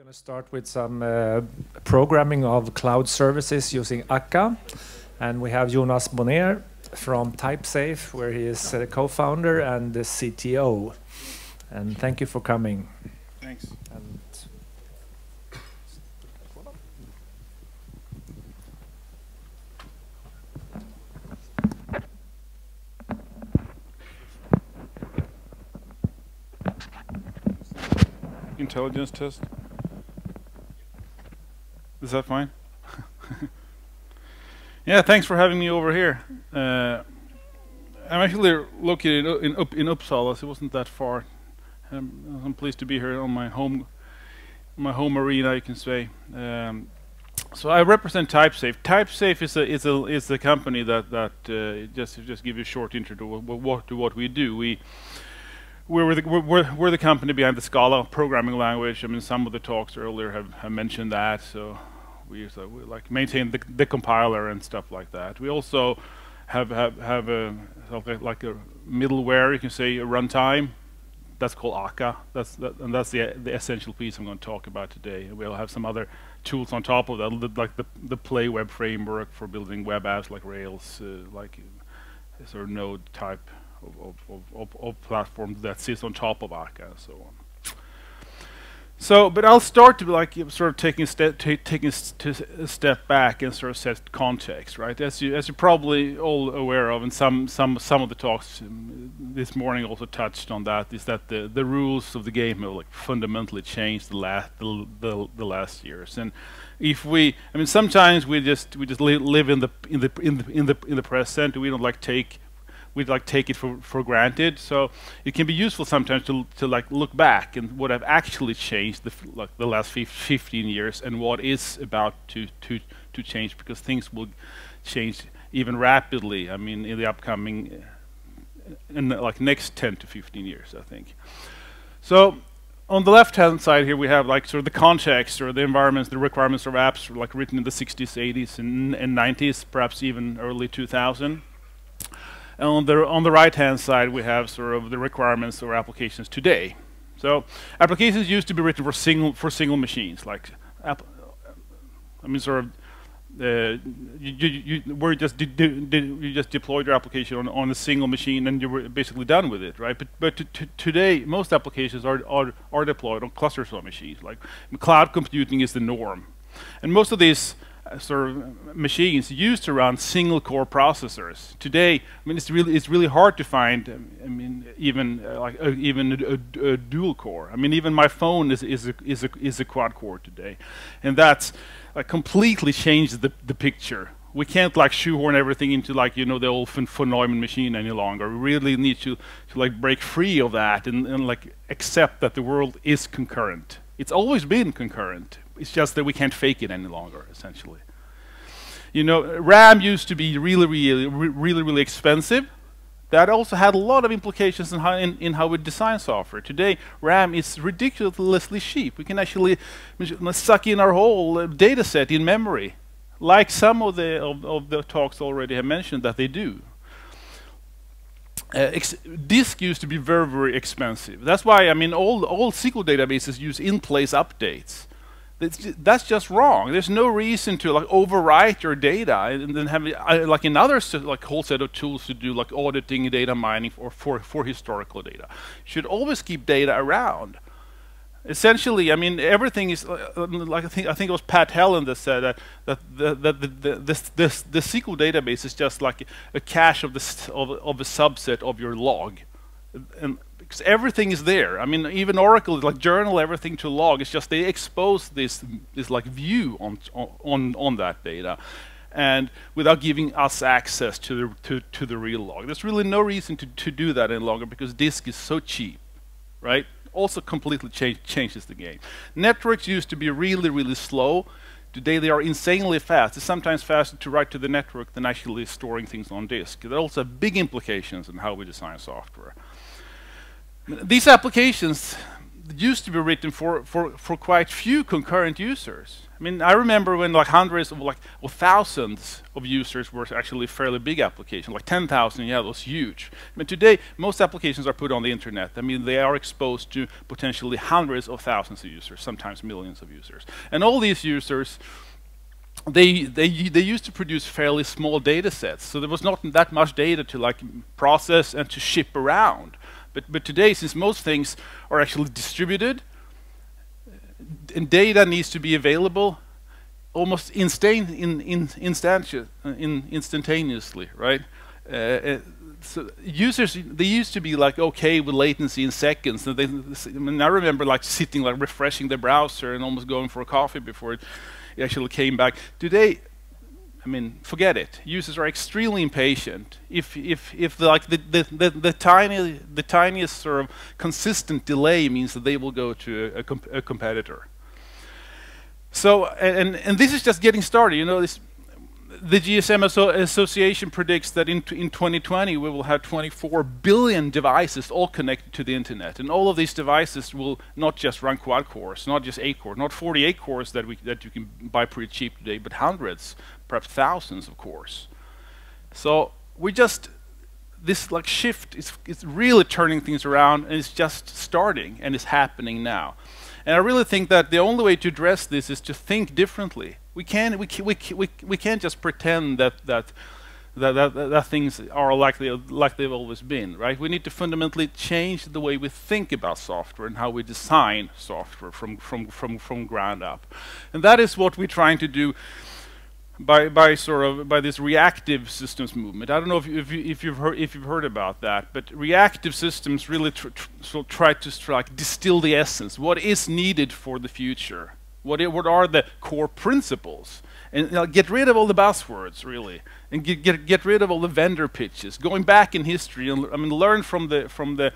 We're going to start with some programming of cloud services using Akka. And we have Jonas Bonér from TypeSafe, where he is a co-founder and the CTO. And thank you for coming. Thanks. And intelligence test. Is that fine? Yeah, thanks for having me over here. I'm actually located in Uppsala, so it wasn't that far. I'm pleased to be here on my home arena, you can say. So I represent TypeSafe. TypeSafe is a company that just give you a short intro to what we do. We're the company behind the Scala programming language. I mean, some of the talks earlier have mentioned that. So we like maintain the compiler and stuff like that. We also have a middleware, you can say, a runtime. That's called Akka. That's the essential piece I'm going to talk about today. We'll have some other tools on top of that, like the Play web framework for building web apps, like Rails, like sort of node type of platforms that sits on top of Akka and so on. So, but I'll start to be like sort of taking a step back and sort of set context, right? As you're probably all aware of, and some of the talks this morning also touched on that, is that the rules of the game have like fundamentally changed the last years. And if we, I mean, sometimes we just live in the present. We don't like take it for granted, so it can be useful sometimes to like look back and what have actually changed the last 15 years and what is about to change, because things will change even rapidly. I mean, in the upcoming like next 10 to 15 years, I think. So on the left-hand side here, we have like sort of the context or the environments, the requirements of apps, like written in the 60s, 80s, and 90s, perhaps even early 2000. And on the right-hand side, we have sort of the requirements or applications today. So applications used to be written for single machines, like you just deployed your application on a single machine and you were basically done with it, right? But today, most applications are deployed on clusters of machines. Like cloud computing is the norm, and most of these sort of machines used to run single core processors. Today, I mean, it's really hard to find. I mean, even a dual core. I mean, even my phone is a quad core today, and that's completely changed the picture. We can't like shoehorn everything into like, you know, the old von Neumann machine any longer. We really need to like break free of that and like accept that the world is concurrent. It's always been concurrent. It's just that we can't fake it any longer, essentially. You know, RAM used to be really expensive. That also had a lot of implications in how we design software. Today, RAM is ridiculously cheap. We can actually suck in our whole data set in memory, like some of the talks already have mentioned that they do. Disk used to be very expensive. That's why, I mean, all SQL databases use in-place updates. That's just wrong. There's no reason to like overwrite your data and then have like another like whole set of tools to do like auditing, data mining, or for historical data. You should always keep data around. Essentially, I mean, everything is like I think it was Pat Helland that said that the SQL database is just like a cache of a subset of your log, and because everything is there. I mean, even Oracle like journal everything to log. It's just they expose this like view on that data, and without giving us access to the real log. There's really no reason to do that any longer because disk is so cheap, right? Also completely changes the game. Networks used to be really slow. Today they are insanely fast. It's sometimes faster to write to the network than actually storing things on disk. There are also big implications in how we design software. These applications used to be written for quite few concurrent users. I mean, I remember when like hundreds of or thousands of users were actually a fairly big application, like 10,000, yeah, that was huge. I mean, today, most applications are put on the internet. I mean, they are exposed to potentially hundreds of thousands of users, sometimes millions of users. And all these users, they used to produce fairly small data sets, so there was not that much data to like process and to ship around. But today, since most things are actually distributed, and data needs to be available almost instantaneously, right? So users, they used to be like okay with latency in seconds. So I mean, I remember like sitting like refreshing the browser and almost going for a coffee before it actually came back. Today, I mean, forget it. Users are extremely impatient. If like the tiniest sort of consistent delay means that they will go to a competitor. So and this is just getting started. You know, this, the GSM Association predicts that in 2020 we will have 24 billion devices all connected to the internet, and all of these devices will not just run quad cores, not just 8 cores, not 48 cores that you can buy pretty cheap today, but hundreds, perhaps thousands of cores. So we just this like shift is really turning things around, and it's just starting and it's happening now. And I really think that the only way to address this is to think differently. We can't just pretend that things are like they've always been, right? We need to fundamentally change the way we think about software and how we design software from ground up, and that is what we're trying to do by this reactive systems movement. I don't know if you've heard about that, but reactive systems really try to distill the essence. What is needed for the future? What are the core principles? And get rid of all the buzzwords, really, and get rid of all the vendor pitches. Going back in history, and I mean, learn from the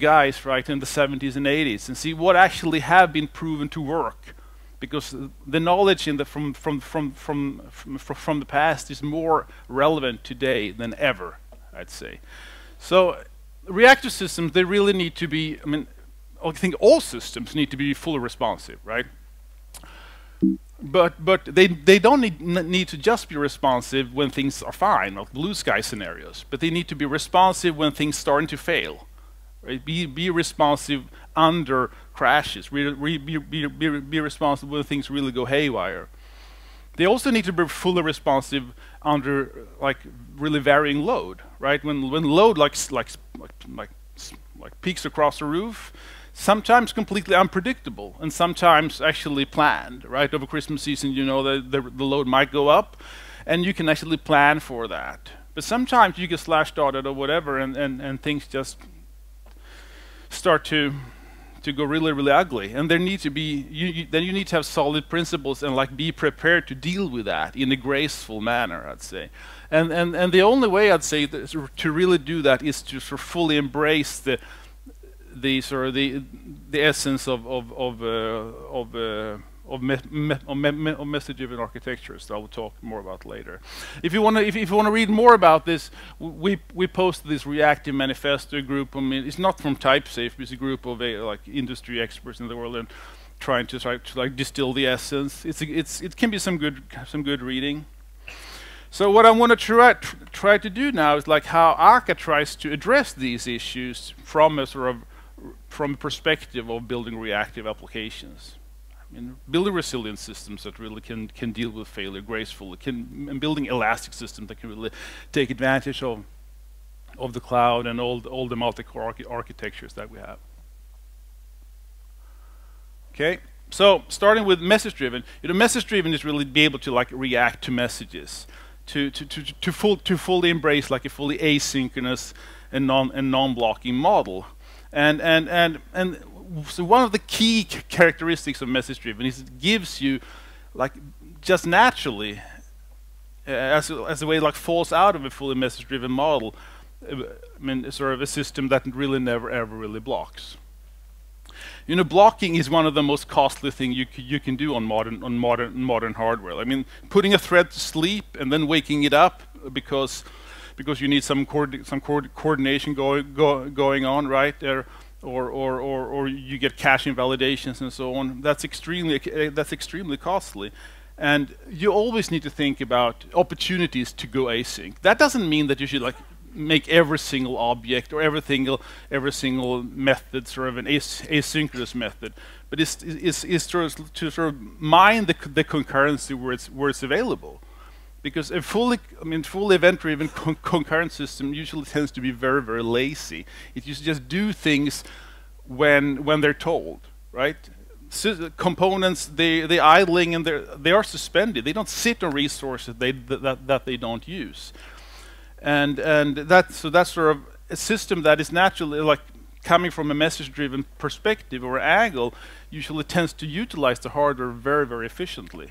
guys right in the 70s and 80s, and see what actually have been proven to work, because the knowledge in the from the past is more relevant today than ever, I'd say. So, reactive systems, they really need to be. I mean, I think all systems need to be fully responsive, right? But they don't need to just be responsive when things are fine, like blue sky scenarios. But they need to be responsive when things starting to fail. Right? Be responsive under crashes. Be responsive when things really go haywire. They also need to be fully responsive under like really varying load, right? When load like peaks across the roof. Sometimes completely unpredictable, and sometimes actually planned, right? Over Christmas season, you know, the load might go up, and you can actually plan for that. But sometimes you get slash-dotted or whatever, and things just start to go really, really ugly. And there need to be, then you need to have solid principles and like be prepared to deal with that in a graceful manner, I'd say. And the only way, I'd say, to really do that is to sort of fully embrace the essence of message-driven architectures that I will talk more about later. If you want to read more about this, we posted this Reactive Manifesto group. I mean, it's not from TypeSafe, it's a group of like industry experts in the world and trying to like distill the essence. It can be some good reading. So what I want to try to do now is like how Akka tries to address these issues from a sort of from a perspective of building reactive applications. I mean, building resilient systems that really can deal with failure gracefully, and building elastic systems that can really take advantage of the cloud and all the multi-core architectures that we have. Okay, so starting with message-driven, you know, message-driven is really be able to like react to messages, to fully embrace like a fully asynchronous and non-blocking model. And so one of the key characteristics of message-driven is it gives you, like, just naturally, as a way like falls out of a fully message-driven model, I mean, sort of a system that really never ever really blocks. You know, blocking is one of the most costly things you can do on modern hardware. I mean, putting a thread to sleep and then waking it up because you need some coordination going on, right? or you get cache invalidations and so on. That's extremely costly. And you always need to think about opportunities to go async. That doesn't mean that you should like make every single object or every single method sort of an asynchronous method, but it's to sort of mine the concurrency where it's available, because a fully event-driven concurrent system usually tends to be very, very lazy. It used to just do things when they're told, right? Components, they idling, and they are suspended. They don't sit on resources that they don't use, and that's sort of a system that is naturally like coming from a message-driven perspective or angle. Usually tends to utilize the hardware very, very efficiently.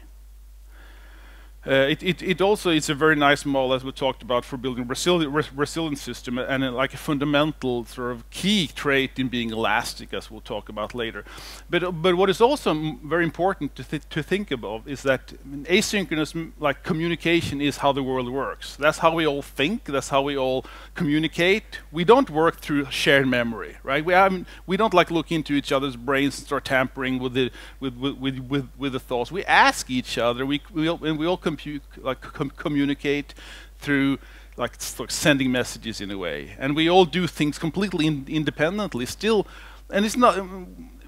It also is a very nice model, as we talked about, for building resilient system, and like a fundamental sort of key trait in being elastic, as we'll talk about later. But what is also very important to think about is that asynchronous like communication is how the world works. That's how we all think. That's how we all communicate. We don't work through shared memory, right? We don't like look into each other's brains and start tampering with the thoughts. We ask each other. We all communicate through like sending messages in a way, and we all do things completely independently still, and it's not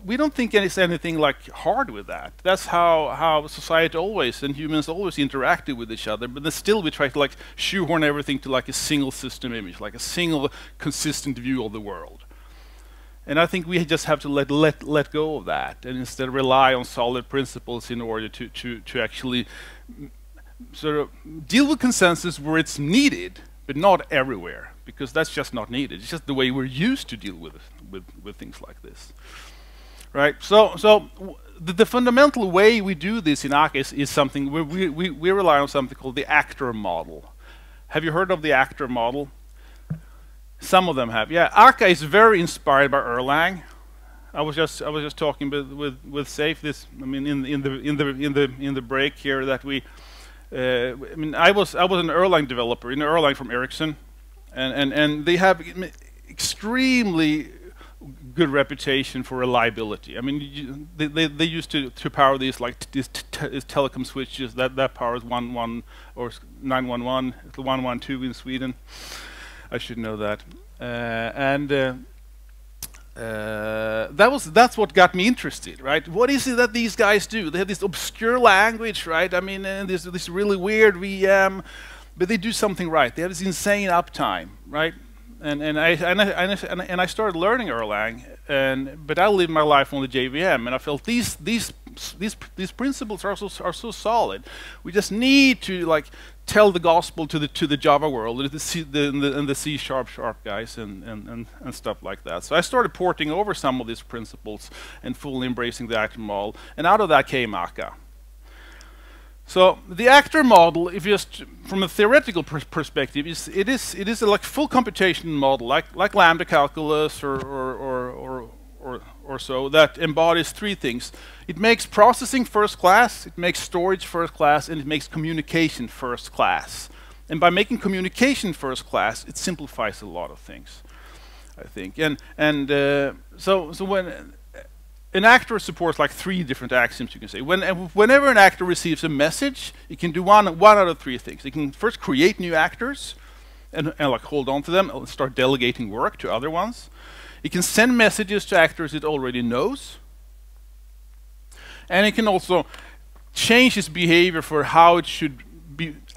we don't think it's anything like hard with that. That's how society always and humans always interacted with each other, but then still we try to like shoehorn everything to like a single system image, like a single consistent view of the world. And I think we just have to let go of that, and instead rely on solid principles in order to actually sort of deal with consensus where it's needed, but not everywhere, because that's just not needed. It's just the way we're used to deal with things like this, right? So the fundamental way we do this in Akka is something where we rely on something called the actor model. Have you heard of the actor model? Some of them have. Yeah, Akka is very inspired by Erlang. I was just talking with Safe this in the break here that we I was an Erlang developer in Erlang from Ericsson, and they have extremely good reputation for reliability. I mean, they used to power these like these telecom switches that powers 11 or 911, 112 in Sweden. I should know that, that's what got me interested, right? What is it that these guys do? They have this obscure language, right? I mean, this really weird VM, but they do something right. They have this insane uptime, right? And I started learning Erlang, but I lived my life on the JVM, and I felt these principles are so solid. We just need to like tell the gospel to the Java world and the C# guys and stuff like that. So I started porting over some of these principles and fully embracing the actor model, and out of that came Akka. So the actor model, if just from a theoretical perspective, it is a like full computation model, like lambda calculus or so, that embodies three things. It makes processing first class, it makes storage first class, and it makes communication first class. And by making communication first class, it simplifies a lot of things, I think. So when an actor supports like three different axioms, you can say. Whenever an actor receives a message, it can do one out of three things. It can first create new actors and like hold on to them and start delegating work to other ones. It can send messages to actors it already knows, and it can also change its behavior for how it should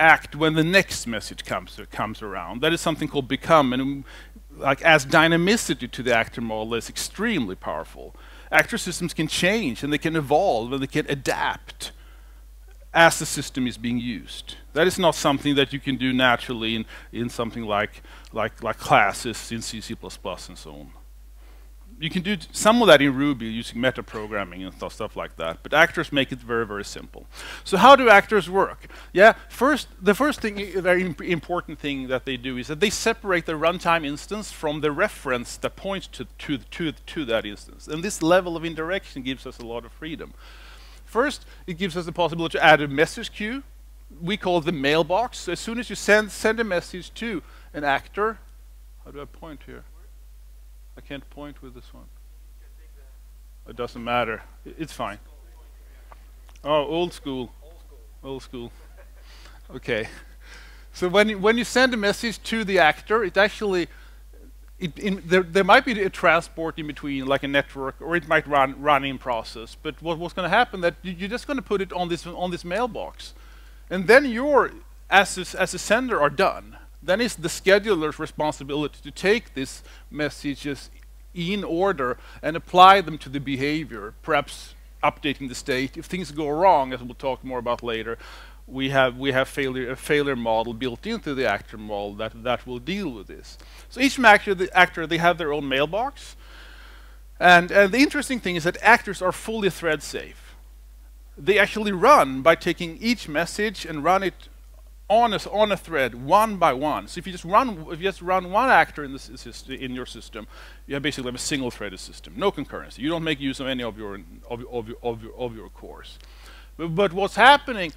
act when the next message comes around. That is something called become, and like as dynamicity to the actor model is extremely powerful. Actor systems can change, and they can evolve, and they can adapt as the system is being used. That is not something that you can do naturally in something like classes in C++ and so on. You can do some of that in Ruby using metaprogramming and stuff like that, but actors make it very, very simple. So how do actors work? Yeah, the first thing, a very important thing that they do is that they separate the runtime instance from the reference that points to that instance. And this level of indirection gives us a lot of freedom. First, it gives us the possibility to add a message queue. We call it the mailbox. So as soon as you send a message to an actor, how do I point here? I can't point with this one. It doesn't matter. It's fine. Oh, old school. Old school. Okay. So when you send a message to the actor, it actually there might be a transport in between, like a network, or it might run in process. But what's going to happen that you're just going to put it on this mailbox, and then your as a sender are done. Then it's the scheduler's responsibility to take these messages in order and apply them to the behavior, perhaps updating the state. If things go wrong, as we'll talk more about later, we have a failure model built into the actor model that will deal with this. So each actor, they have their own mailbox. And the interesting thing is that actors are fully thread safe. They actually run by taking each message and run it on a thread, one by one. So if you just run one actor in your system, you basically have a single-threaded system, no concurrency. You don't make use of any of your cores. But what's happening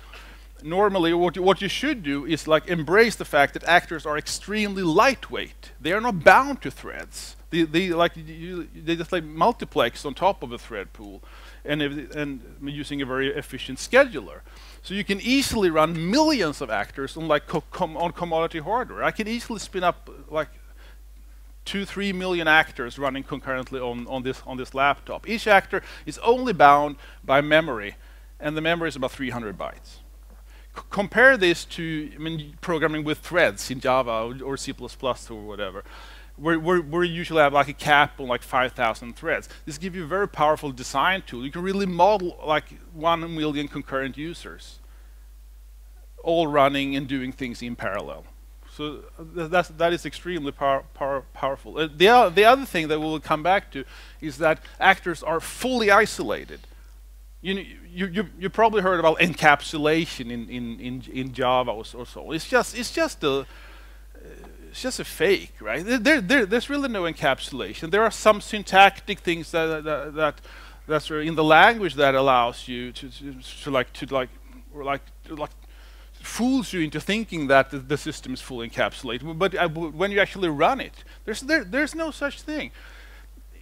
normally, what you should do is like embrace the fact that actors are extremely lightweight. They are not bound to threads. They just like multiplex on top of a thread pool, and using a very efficient scheduler. So you can easily run millions of actors on like on commodity hardware. I can easily spin up like 2-3 million actors running concurrently on this laptop. Each actor is only bound by memory, and the memory is about 300 bytes. Compare this to programming with threads in Java or C++ or whatever, where we usually have like a cap on like 5,000 threads. This gives you a very powerful design tool. You can really model like 1 million concurrent users, all running and doing things in parallel. So that is extremely powerful. The other thing that we will come back to is that actors are fully isolated. You probably heard about encapsulation in Java or so. It's just a fake, right? There's really no encapsulation. There are some syntactic things that's in the language that allows you to fools you into thinking that the system is fully encapsulated. But when you actually run it, there's no such thing.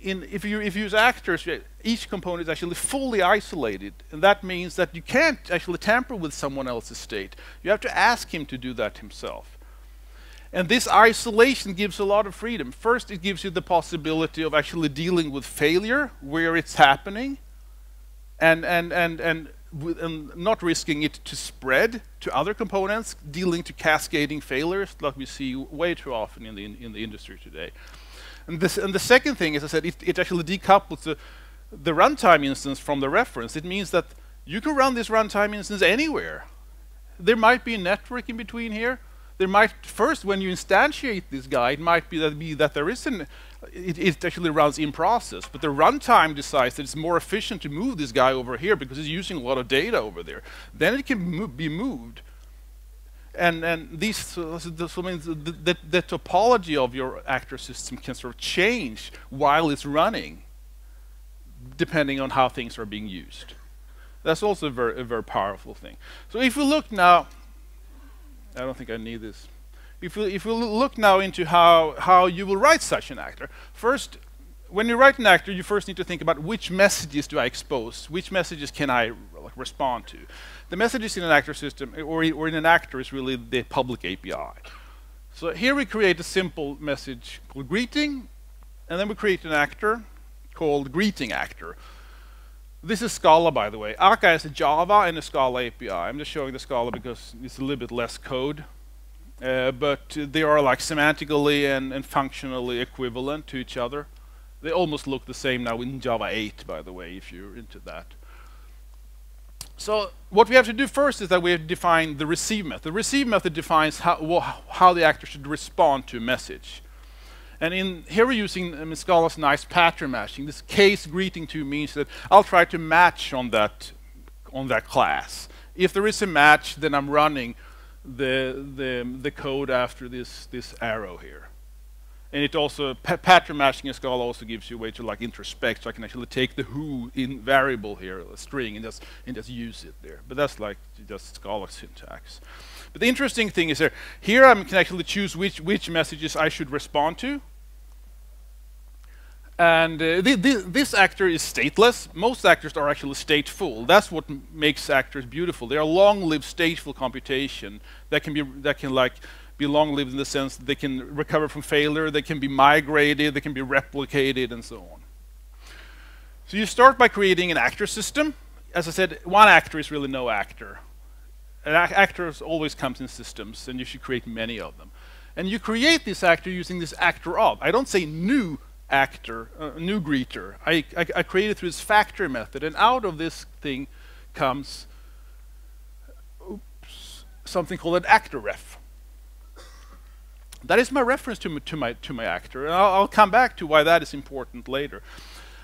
If you use actors, each component is actually fully isolated, and that means that you can't actually tamper with someone else's state. You have to ask him to do that himself. And this isolation gives a lot of freedom. First, it gives you the possibility of actually dealing with failure where it's happening, and not risking it to spread to other components, dealing to cascading failures like we see way too often in the industry today. And the second thing, as I said, it actually decouples the runtime instance from the reference. It means that you can run this runtime instance anywhere. There might be a network in between here. There might, first, when you instantiate this guy, it might be that there isn't, it actually runs in process, but the runtime decides that it's more efficient to move this guy over here because it's using a lot of data over there. Then it can be moved. And these, so the topology of your actor system can sort of change while it's running, depending on how things are being used. That's also a very powerful thing. So if we look now, I don't think I need this. If we look now into how you will write such an actor, first, when you write an actor, you first need to think about which messages do I expose, which messages can I respond to. The messages in an actor system or in an actor is really the public API. So here we create a simple message called greeting, and then we create an actor called greeting actor. This is Scala, by the way. Akka has a Java and a Scala API. I'm just showing the Scala because it's a little bit less code. But they are like semantically and functionally equivalent to each other. They almost look the same now in Java 8, by the way, if you're into that. So what we have to do first is that we have to define the receive method. The receive method defines how the actor should respond to a message. And here we're using Scala's nice pattern matching. This case greeting to means that I'll try to match on that class. If there is a match, then I'm running the code after this arrow here. And it also pattern matching in Scala also gives you a way to like introspect. So I can actually take the who in variable here, a string, and just use it there. But that's like just Scala syntax. But the interesting thing is here I can actually choose which messages I should respond to. And this actor is stateless. Most actors are actually stateful. That's what makes actors beautiful. They are long-lived stateful computation that can be be long-lived in the sense that they can recover from failure, they can be migrated, they can be replicated, and so on. So you start by creating an actor system. As I said, one actor is really no actor. An actor always comes in systems, and you should create many of them. And you create this actor using this actor of. I don't say new actor, new greeter. I created through this factory method, and out of this thing comes something called an actor ref. That is my reference to my actor, and I'll come back to why that is important later.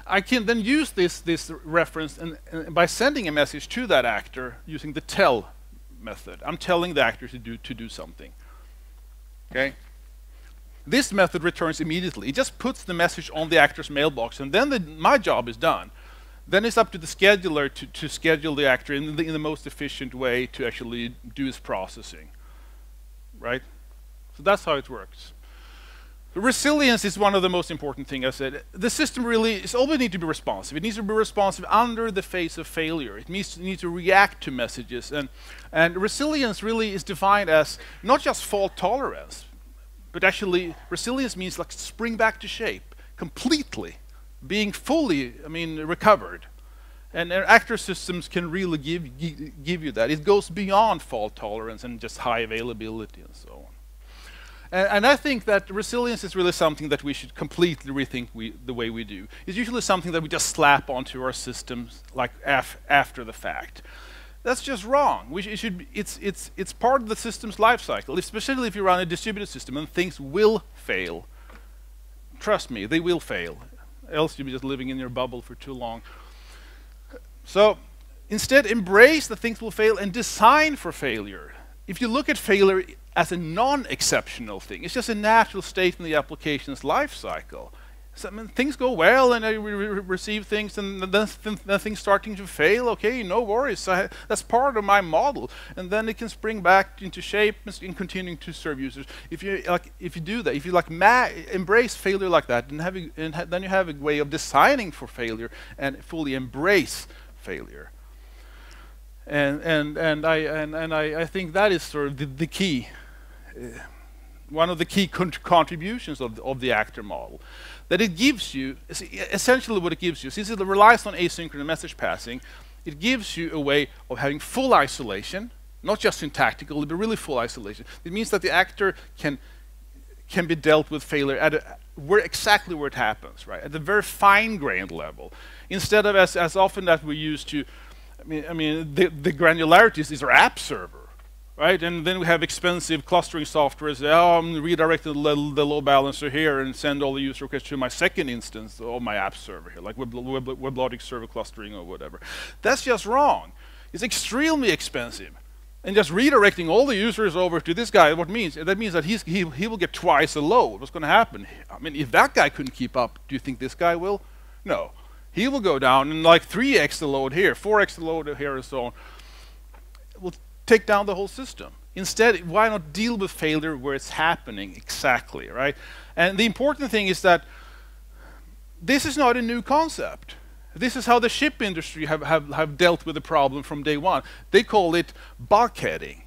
I can then use this reference and by sending a message to that actor using the tell method. I'm telling the actor to do something. Okay. This method returns immediately. It just puts the message on the actor's mailbox, and then my job is done. Then it's up to the scheduler to schedule the actor in the most efficient way to actually do his processing. Right? So that's how it works. Resilience is one of the most important things I said. The system really is always need to be responsive. It needs to be responsive under the face of failure. It needs to react to messages. And resilience really is defined as not just fault tolerance, but actually, resilience means like spring back to shape completely, being fully, I mean, recovered. And actor systems can really give you that. It goes beyond fault tolerance and just high availability and so on. And I think that resilience is really something that we should completely rethink the way we do. It's usually something that we just slap onto our systems like after the fact. That's just wrong. It's part of the system's life cycle, especially if you run a distributed system, and things will fail. Trust me, they will fail. Else you'll be just living in your bubble for too long. So instead, embrace that things will fail and design for failure. If you look at failure as a non-exceptional thing, it's just a natural state in the application's life cycle. So, I mean, things go well, and I receive things, and then things starting to fail. Okay, no worries. So that's part of my model, and then it can spring back into shape and continuing to serve users. If you do that, if you embrace failure like that, and then you have a way of designing for failure and fully embrace failure. And I think that is sort of the key. One of the key contributions of the actor model, that it gives you, essentially what it gives you, since it relies on asynchronous message passing, it gives you a way of having full isolation, not just syntactical, but really full isolation. It means that the actor can be dealt with failure at exactly where it happens, right? At the very fine-grained level, instead of as often that we used to. I mean the granularities. These are app server. Right, and then we have expensive clustering software. Oh, I'm redirecting the load balancer here and send all the user requests to my second instance of my app server here, like WebLogic server clustering or whatever. That's just wrong. It's extremely expensive, and just redirecting all the users over to this guy. That means that he will get twice the load. What's going to happen? I mean, if that guy couldn't keep up, do you think this guy will? No, he will go down and like 3x the load here, 4x the load here, and so on. Well, take down the whole system. Instead, why not deal with failure where it's happening exactly, right? And the important thing is that this is not a new concept. This is how the ship industry have dealt with the problem from day one. They call it bulkheading,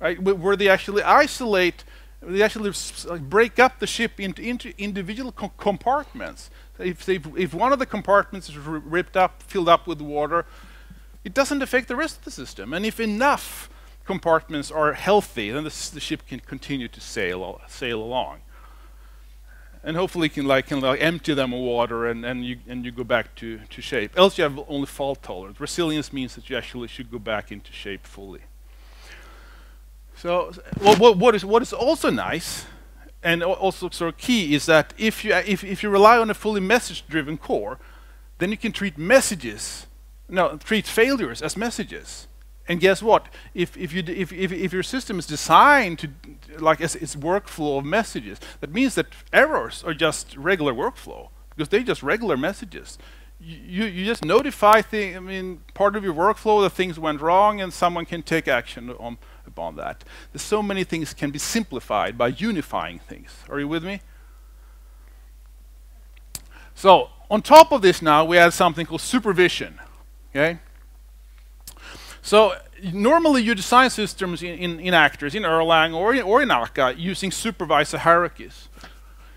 right? Where they actually isolate, they actually break up the ship into individual compartments. If one of the compartments is ripped up, filled up with water, it doesn't affect the rest of the system. And if enough compartments are healthy, then the ship can continue to sail along. And hopefully you can empty them of water and you go back to shape. Else you have only fault tolerance. Resilience means that you actually should go back into shape fully. So what is also nice and also sort of key is that if you rely on a fully message-driven core, then you can treat failures as messages. And guess what? If your system is designed to like as its workflow of messages, that means that errors are just regular workflow because they're just regular messages. You just notify part of your workflow that things went wrong, and someone can take action upon that. There's so many things can be simplified by unifying things. Are you with me? So on top of this now, we add something called supervision. Okay? So normally you design systems in Actors, in Erlang, or in Akka using supervisor hierarchies.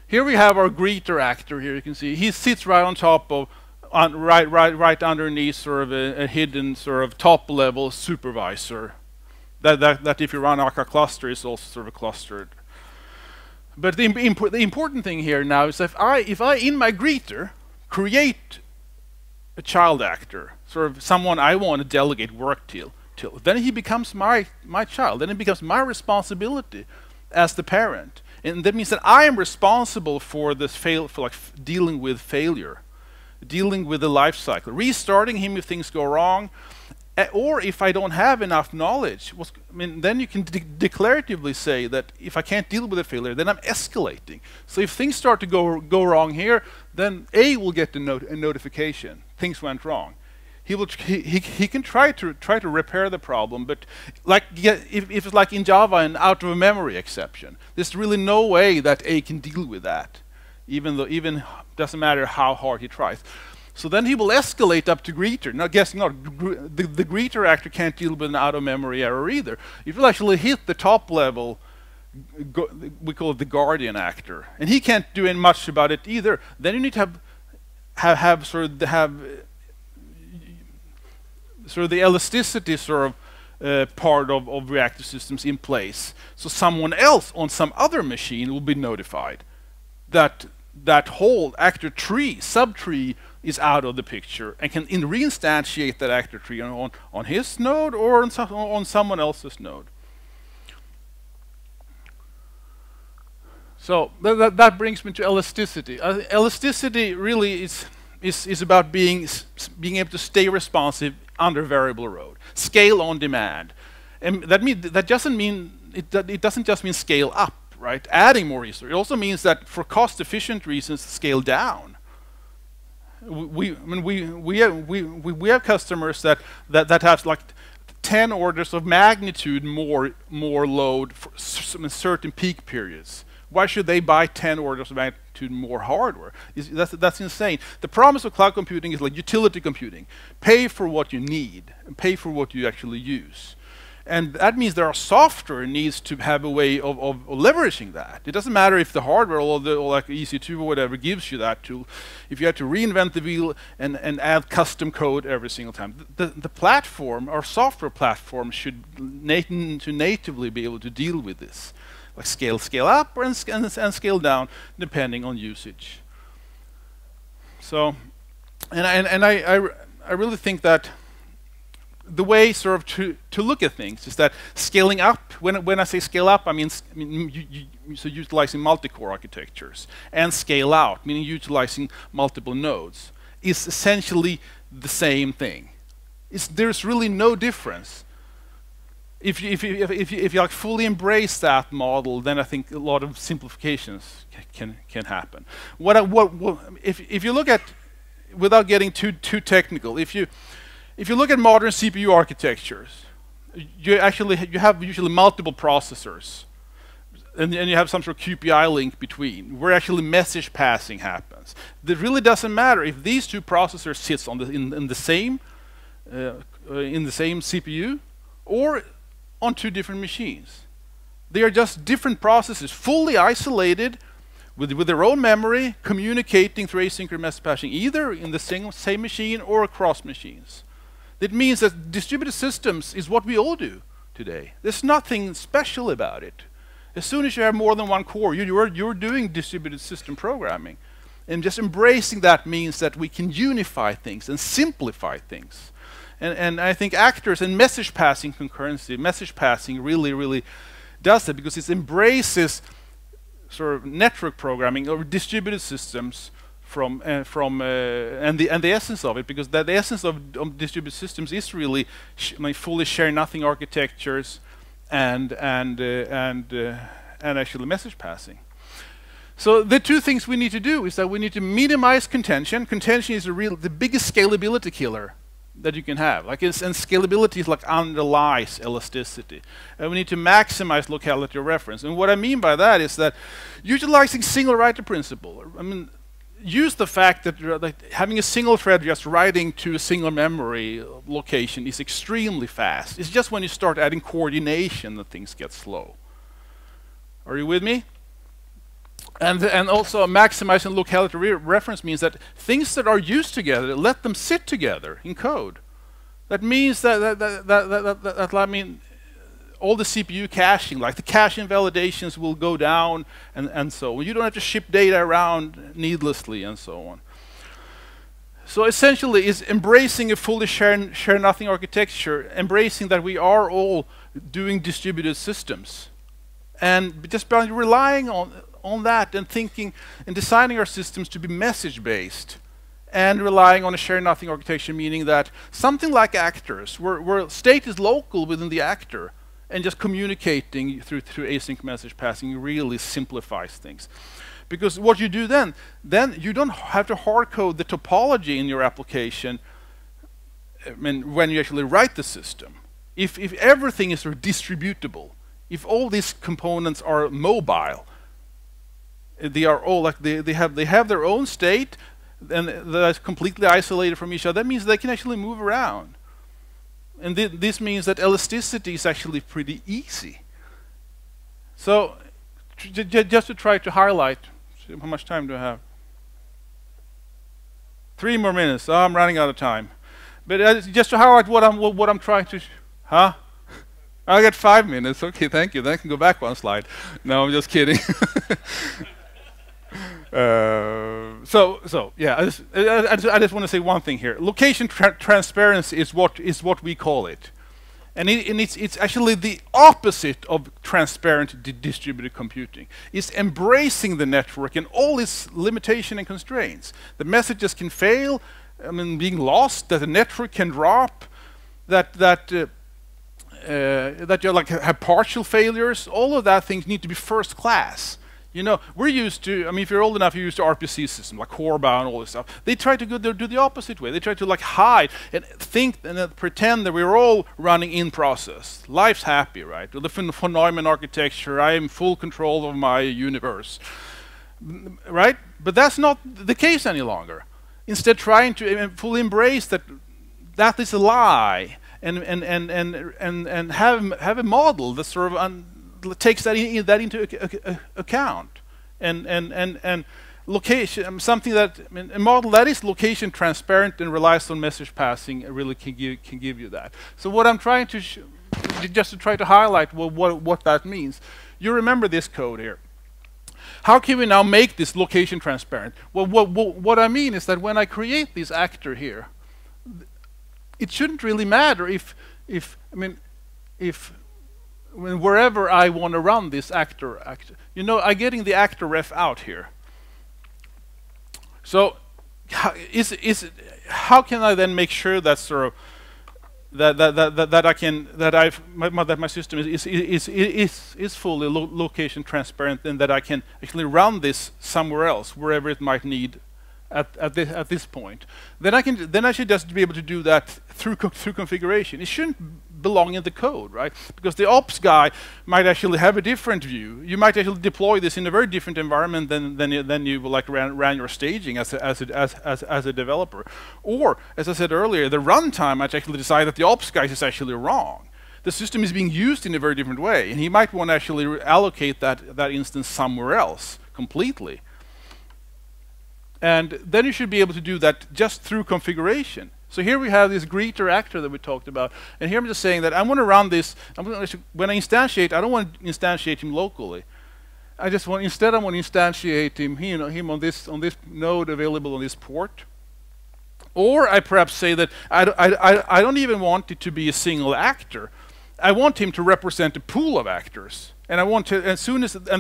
Here we have our greeter actor. Here you can see he sits right on top of, right underneath sort of a hidden sort of top-level supervisor. That if you run Akka cluster is also sort of clustered. But the important thing here now is if I in my greeter create a child actor, sort of someone I want to delegate work to, then he becomes my child. Then it becomes my responsibility as the parent, and that means that I am responsible for this dealing with failure, dealing with the life cycle, restarting him if things go wrong, or if I don't have enough knowledge. I mean, then you can declaratively say that if I can't deal with a failure, then I'm escalating. So if things start to go wrong here, then A will get a notification things went wrong. He can try to repair the problem, but if it's like in Java, an out of memory exception, there's really no way that A can deal with that, even doesn't matter how hard he tries. So then he will escalate up to greeter. Now, guess not, the greeter actor can't deal with an out-of-memory error either. If you actually hit the top level, we call it the guardian actor, and he can't do much about it either. Then you need to have sort of the elasticity sort of part of reactive systems in place, so someone else on some other machine will be notified that that whole actor tree, subtree, is out of the picture and can reinstantiate that actor tree on his node or on someone else's node. So that brings me to elasticity. Elasticity really is about being able to stay responsive under variable load, scale on demand, and that doesn't just mean scale up, right? Adding more resources. It also means that for cost-efficient reasons, scale down. We have customers that have like 10 orders of magnitude more load for certain peak periods. Why should they buy 10 orders of magnitude more hardware? That's insane. The promise of cloud computing is like utility computing: pay for what you need, and pay for what you actually use. And that means that our software needs to have a way of leveraging that. It doesn't matter if the hardware or like EC2 or whatever gives you that tool. If you had to reinvent the wheel and add custom code every single time, the platform, our software platform, should natively be able to deal with this, like scale up and scale down depending on usage. So, and I really think that the way sort of to look at things is that scaling up, when I say scale up, I mean utilizing multi-core architectures, and scale out, meaning utilizing multiple nodes, is essentially the same thing. There's really no difference. If you like fully embrace that model, then I think a lot of simplifications can happen. If you look at, without getting too technical, if you look at modern CPU architectures, you have usually multiple processors, and you have some sort of QPI link between, where actually message passing happens. It really doesn't matter if these two processors sits on in the same CPU or on two different machines. They are just different processes, fully isolated, with their own memory, communicating through asynchronous message passing, either in the same machine or across machines. It means that distributed systems is what we all do today. There's nothing special about it. As soon as you have more than one core, you're doing distributed system programming. And just embracing that means that we can unify things and simplify things. And I think Actors and message passing concurrency, message passing really, really does that, because it embraces sort of network programming or distributed systems and the essence of it, because the essence of distributed systems is really fully share nothing architectures and actually message passing. So the two things we need to do is that we need to minimize contention. Contention is the biggest scalability killer that you can have. And scalability is like underlies elasticity. And we need to maximize locality of reference. And what I mean by that is that utilizing single writer principle. I mean, use the fact that having a single thread just writing to a single memory location is extremely fast. It's just when you start adding coordination that things get slow. Are you with me? And also maximizing locality reference means that things that are used together, let them sit together in code. That means that I mean, all the CPU caching, like the cache invalidations will go down and so on. You don't have to ship data around needlessly and so on. So essentially it's embracing a fully share nothing architecture, embracing that we are all doing distributed systems. And just by relying on that and thinking and designing our systems to be message-based and relying on a share nothing architecture, meaning that something like actors, where state is local within the actor, and just communicating through async message passing really simplifies things. Because what you do then you don't have to hard code the topology in your application, I mean, when you actually write the system. If everything is sort of distributable, if all these components are mobile, they are all like they have their own state and that is completely isolated from each other. That means they can actually move around, and this means that elasticity is actually pretty easy. So just to try to highlight, how much time do I have? 3 more minutes. I'm running out of time, but just to highlight what I'm trying to. Huh? I got 5 minutes. Okay, thank you. Then I can go back one slide. No, I'm just kidding. Yeah, I just want to say one thing here. Location transparency is what we call it, and it's actually the opposite of transparent distributed computing. It's embracing the network and all its limitation and constraints. The messages can fail. I mean, being lost. That the network can drop. That you like have partial failures, all of that things need to be first class. You know, we're used to, I mean, if you're old enough, you're used to RPC systems like Corba and all this stuff. They try to do the opposite way. They try to like hide and think and pretend that we're all running in process. Life's happy, right? With the von Neumann architecture, I am full control of my universe, right? But that's not the case any longer. Instead, trying to fully embrace that is a lie. And have a model that sort of takes that into account, and location, something that, I mean, a model that is location transparent and relies on message passing really can give you that. So what I'm trying to just to try to highlight what that means. You remember this code here. How can we now make this location transparent? Well, what I mean is that when I create this actor here, it shouldn't really matter if wherever I want to run this actor. You know, I'm getting the actor ref out here. So how can I then make sure that sort of that my system is fully location transparent, and that I can actually run this somewhere else, wherever it might need. At this point, then I should just be able to do that through configuration. It shouldn't belong in the code, right? Because the ops guy might actually have a different view. You might actually deploy this in a very different environment than you ran your staging as a developer. Or, as I said earlier, the runtime might actually decide that the ops guy is actually wrong. The system is being used in a very different way, and he might want to actually allocate that instance somewhere else completely. And then you should be able to do that just through configuration. So here we have this greeter actor that we talked about, and here I'm just saying that I want to run this. When I instantiate, I don't want to instantiate him locally. I want to instantiate him, you know, him on this node available on this port. Or I perhaps say that I don't even want it to be a single actor. I want him to represent a pool of actors. And I want to, and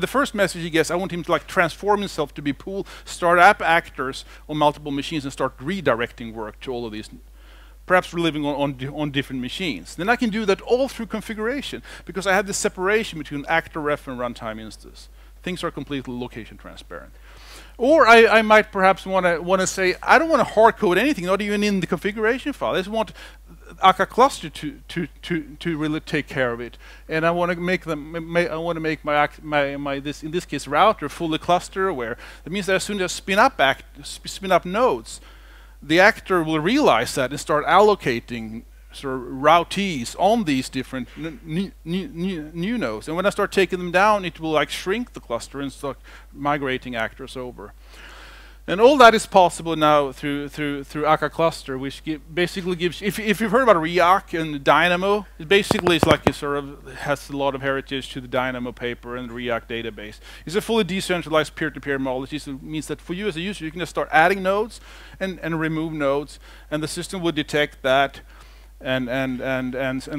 the first message he gets, I want him to like transform himself to be pool, start up actors on multiple machines and start redirecting work to all of these, perhaps living on different machines. Then I can do that all through configuration, because I have this separation between actor ref and runtime instance. Things are completely location transparent. Or I might perhaps want to say, I don't want to hard code anything, not even in the configuration file. I just want Akka cluster to really take care of it. And I want to make them. I want to make my this in this case router fully cluster aware. That means that as soon as I spin up nodes, the actor will realize that and start allocating sort of routees on these different new nodes. And when I start taking them down, it will like shrink the cluster and start migrating actors over. And all that is possible now through Akka cluster, which basically gives. If you've heard about React and Dynamo, it basically is like it sort of has a lot of heritage to the Dynamo paper and the React database. It's a fully decentralized peer-to-peer model. So it means that for you as a user, you can just start adding nodes and remove nodes, and the system will detect that and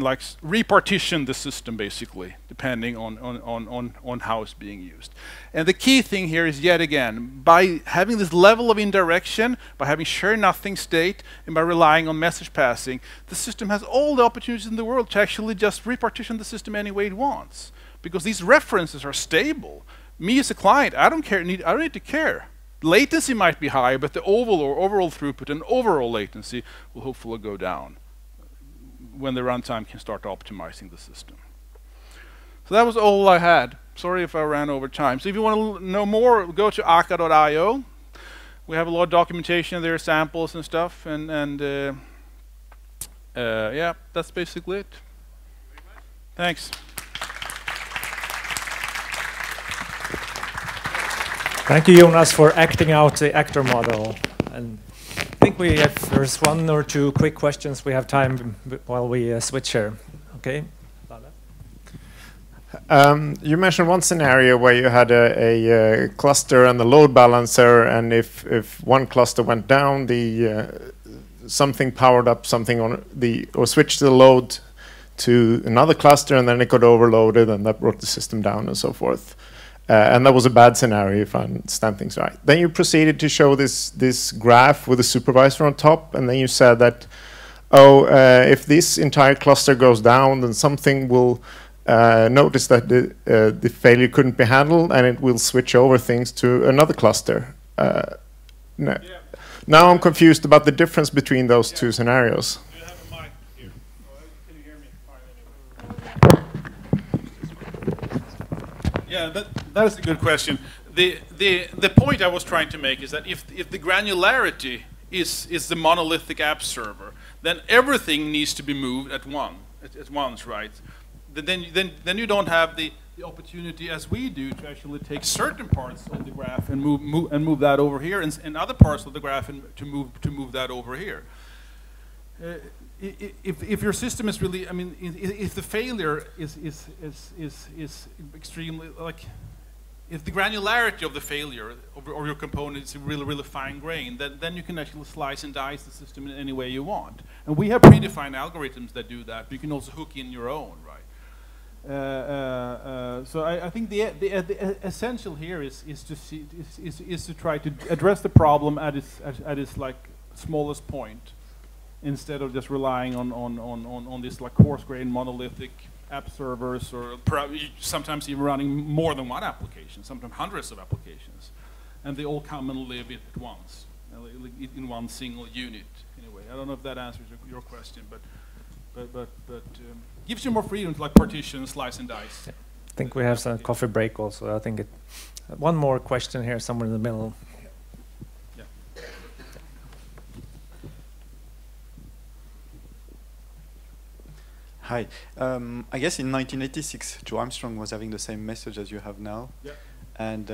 like repartition the system basically, depending on how it's being used. And the key thing here is, yet again, by having this level of indirection, by having share nothing state, and by relying on message passing, the system has all the opportunities in the world to actually just repartition the system any way it wants, because these references are stable. Me as a client, I don't care. I don't need to care. Latency might be high, but the overall throughput and overall latency will hopefully go down when the runtime can start optimizing the system. So that was all I had. Sorry if I ran over time. So if you want to know more, go to akka.io. We have a lot of documentation there, samples and stuff, and yeah, that's basically it. Thanks. Thank you, Jonas, for acting out the actor model. And I think we have first one or two quick questions. We have time while we switch here. Okay. You mentioned one scenario where you had a cluster and a load balancer, and if one cluster went down, the something powered up something on the or switched the load to another cluster, and then it got overloaded, and that brought the system down and so forth. And that was a bad scenario, if I understand things right. Then you proceeded to show this graph with a supervisor on top, and then you said that, oh, if this entire cluster goes down, then something will notice that the failure couldn't be handled, and it will switch over things to another cluster. No. Yeah. Now I'm confused about the difference between those two scenarios. Yeah, that is a good question. The point I was trying to make is that if the granularity is the monolithic app server, then everything needs to be moved at once, right? Then you don't have the opportunity as we do to actually take certain parts of the graph and move that over here, and other parts of the graph and to move that over here. If your system is really, I mean, if the failure is extremely, like, if the granularity of the failure or your component is really fine-grained, then you can actually slice and dice the system in any way you want. And we have predefined algorithms that do that, but you can also hook in your own, right? So I think the essential here is to try to address the problem at its like smallest point, instead of just relying on this like coarse-grained monolithic app servers, or sometimes even running more than one application, sometimes hundreds of applications, and they all come and live it at once, in one single unit. Anyway, I don't know if that answers your question, but gives you more freedom to like partition, slice, and dice. Yeah. I think we have some coffee break also. I think one more question here somewhere in the middle. Hi. I guess in 1986, Joe Armstrong was having the same message as you have now. Yeah. And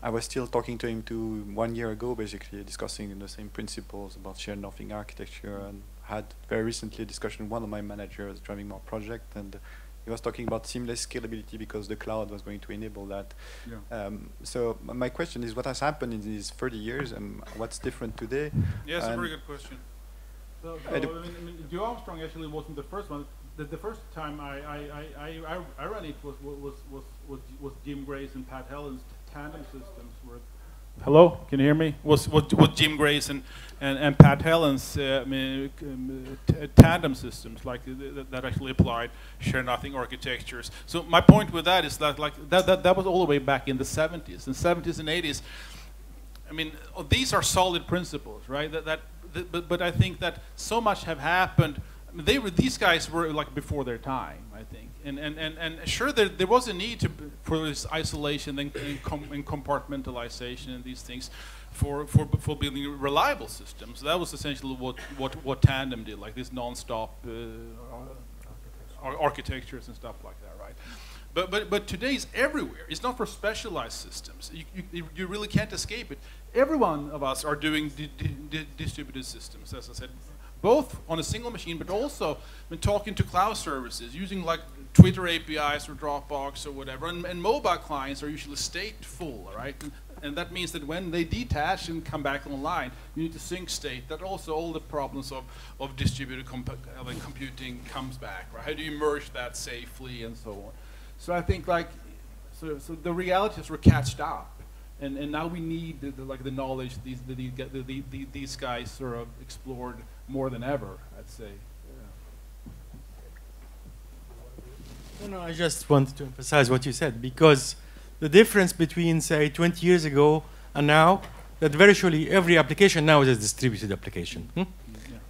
I was still talking to him 1 year ago, basically, discussing the same principles about shared nothing architecture, and had very recently a discussion with one of my managers driving my project, and he was talking about seamless scalability because the cloud was going to enable that. Yeah. So my question is, what has happened in these 30 years, and what's different today? Yes, a very good question. So, I mean, Joe Armstrong actually wasn't the first one. The first time I ran it was Jim Gray's and Pat Helland's Tandem systems. Hello, can you hear me? Was Jim Gray's and Pat Helland's Tandem systems, like that actually applied share nothing architectures. So my point with that is that that was all the way back in the 70s and 80s. I mean, these are solid principles, right? But I think that so much have happened They were, these guys were like before their time, I think. And sure, there was a need to, for this isolation and compartmentalization and these things for building reliable systems. So that was essentially what Tandem did, like this nonstop architectures and stuff like that, right? But today it's everywhere. It's not for specialized systems. You really can't escape it. Every one of us are doing distributed systems, as I said, both on a single machine, but also when talking to cloud services, using like Twitter APIs or Dropbox or whatever, and mobile clients are usually stateful, right? And that means that when they detach and come back online, you need to sync state. That also all the problems of distributed computing comes back, right? How do you merge that safely and so on? So I think like, so the realities were catched up. And now we need the knowledge these guys sort of explored more than ever, I'd say. Yeah. No, I just wanted to emphasize what you said, because the difference between, say, 20 years ago and now, that virtually every application now is a distributed application. Hmm? Yeah.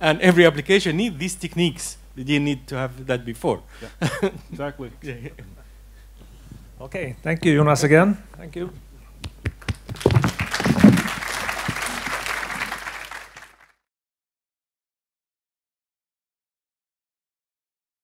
And every application needs these techniques. They didn't need to have that before. Yeah. Exactly. Yeah. Okay, thank you, Jonas, again. Thank you.